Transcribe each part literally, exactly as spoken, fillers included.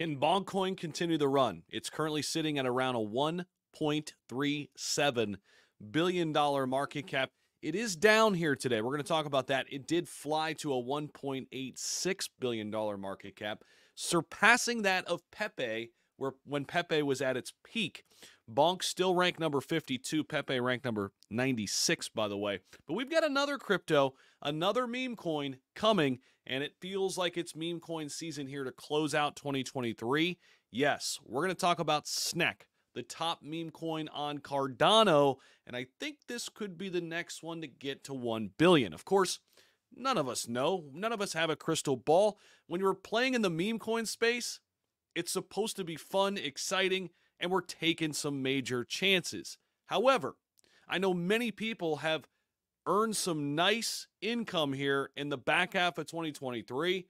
Can Bonk Coin continue the run? It's currently sitting at around a one point three seven billion dollars market cap. It is down here today. We're going to talk about that. It did fly to a one point eight six billion dollars market cap, surpassing that of Pepe, where when Pepe was at its peak. Bonk still ranked number fifty-two. Pepe ranked number ninety-six, by the way. But we've got another crypto, another meme coin coming, and it feels like it's meme coin season here to close out twenty twenty-three. Yes, we're going to talk about S N E K, the top meme coin on Cardano, and I think this could be the next one to get to one billion dollars. Of course, none of us know. None of us have a crystal ball. When you're playing in the meme coin space, it's supposed to be fun, exciting, and we're taking some major chances. However, I know many people have earned some nice income here in the back half of twenty twenty-three.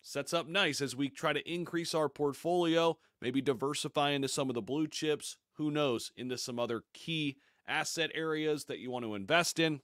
Sets up nice as we try to increase our portfolio, maybe diversify into some of the blue chips, who knows, into some other key asset areas that you want to invest in,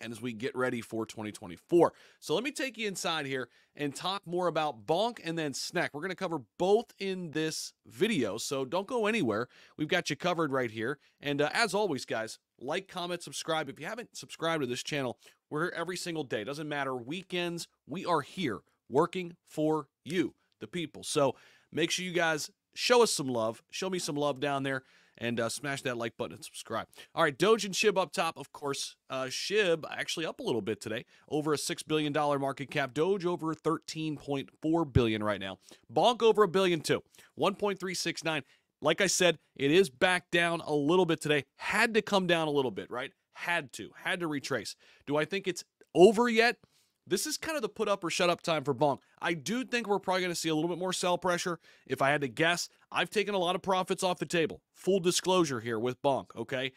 and as we get ready for twenty twenty-four. So let me take you inside here and talk more about Bonk and then S N E K. We're going to cover both in this video, so don't go anywhere. We've got you covered right here. And uh, as always, guys, like, comment, subscribe. If you haven't subscribed to this channel, we're here every single day. Doesn't matter, weekends, we are here working for you, the people. So make sure you guys show us some love. Show me some love down there. And uh, smash that like button and subscribe. All right, Doge and SHIB up top, of course. Uh, SHIB actually up a little bit today, over a six billion dollars market cap. Doge over thirteen point four billion dollars right now. Bonk over a billion dollars too, one point three six nine. Like I said, it is back down a little bit today. Had to come down a little bit, right? Had to, had to retrace. Do I think it's over yet? This is kind of the put up or shut up time for Bonk. I do think we're probably going to see a little bit more sell pressure. If I had to guess, I've taken a lot of profits off the table. Full disclosure here with Bonk, okay?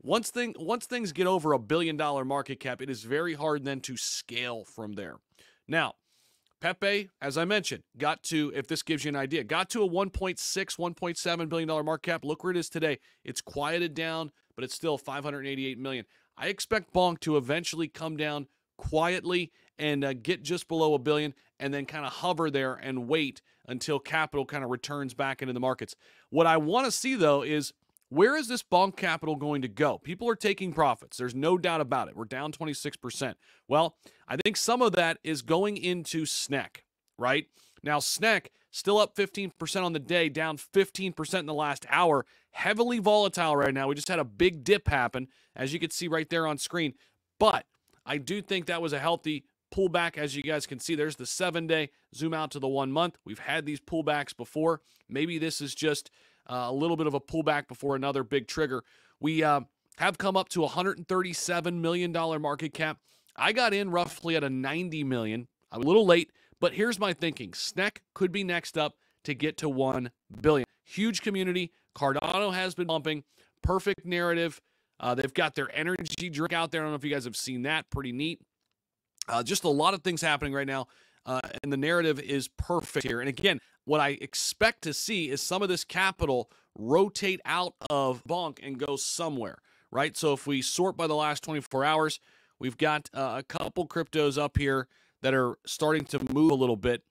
Once thing, once things get over a billion dollar market cap, it is very hard then to scale from there. Now, Pepe, as I mentioned, got to, if this gives you an idea, got to a one point six, one point seven billion dollars market cap. Look where it is today. It's quieted down, but it's still five hundred eighty-eight million dollars. I expect Bonk to eventually come down quietly and uh, get just below a billion and then kind of hover there and wait until capital kind of returns back into the markets. What I want to see, though, is where is this Bonk capital going to go? People are taking profits. There's no doubt about it. We're down twenty-six percent. Well, I think some of that is going into S N E K, right? Now, S N E K still up fifteen percent on the day, down fifteen percent in the last hour. Heavily volatile right now. We just had a big dip happen, as you can see right there on screen. But I do think that was a healthy pullback. As you guys can see, there's the seven-day, zoom out to the one month. We've had these pullbacks before. Maybe this is just uh, a little bit of a pullback before another big trigger. We uh, have come up to one hundred thirty-seven million dollars market cap. I got in roughly at a ninety million dollars. I'm a little late, but here's my thinking. S N E K could be next up to get to one billion dollars. Huge community. Cardano has been pumping. Perfect narrative. Uh, they've got their energy drink out there. I don't know if you guys have seen that. Pretty neat. Uh, just a lot of things happening right now, uh, and the narrative is perfect here. And again, what I expect to see is some of this capital rotate out of Bonk and go somewhere, right? So if we sort by the last twenty-four hours, we've got uh, a couple cryptos up here that are starting to move a little bit.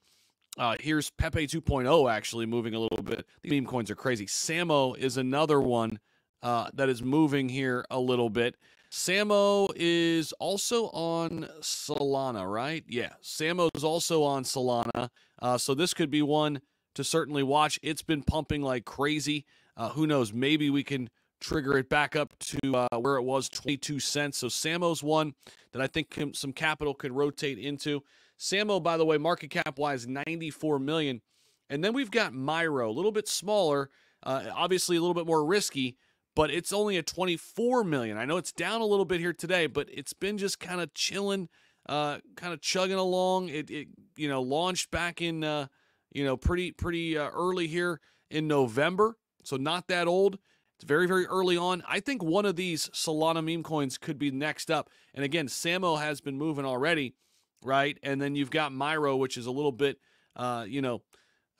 Uh, here's Pepe two point oh actually moving a little bit. These meme coins are crazy. Samo is another one Uh, that is moving here a little bit. Samo is also on Solana, right? Yeah, Samo is also on Solana. Uh, so this could be one to certainly watch. It's been pumping like crazy. Uh, who knows? Maybe we can trigger it back up to uh, where it was, twenty-two cents. So Samo's one that I think can, some capital could rotate into. Samo, by the way, market cap-wise, ninety-four million dollars. And then we've got Myro, a little bit smaller, uh, obviously a little bit more risky, but it's only at twenty-four million dollars. I know it's down a little bit here today, but it's been just kind of chilling, uh, kind of chugging along. It, it, you know, launched back in, uh, you know, pretty, pretty uh, early here in November, so not that old. It's very, very early on. I think one of these Solana meme coins could be next up. And again, Samo has been moving already, right? And then you've got Myro, which is a little bit, uh, you know,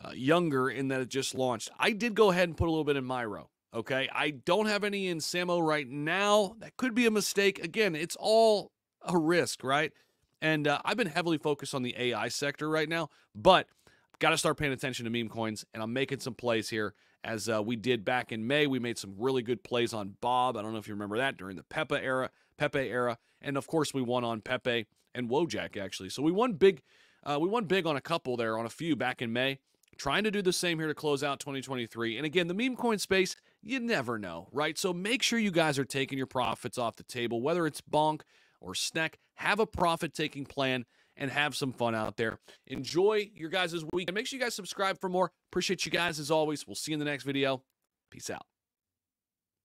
uh, younger in that it just launched. I did go ahead and put a little bit in Myro. Okay, I don't have any in Samo right now. That could be a mistake. Again, it's all a risk, right? And uh, I've been heavily focused on the A I sector right now, but got to start paying attention to meme coins, and I'm making some plays here. As uh, we did back in May, we made some really good plays on Bob. I don't know if you remember that during the Pepe era, Pepe era, and of course we won on Pepe and Wojak actually. So we won big, uh, we won big on a couple there, on a few back in May. Trying to do the same here to close out twenty twenty-three. And again, the meme coin space, you never know, right? So make sure you guys are taking your profits off the table, whether it's Bonk or SNEK. Have a profit-taking plan and have some fun out there. Enjoy your guys' week. And make sure you guys subscribe for more. Appreciate you guys as always. We'll see you in the next video. Peace out.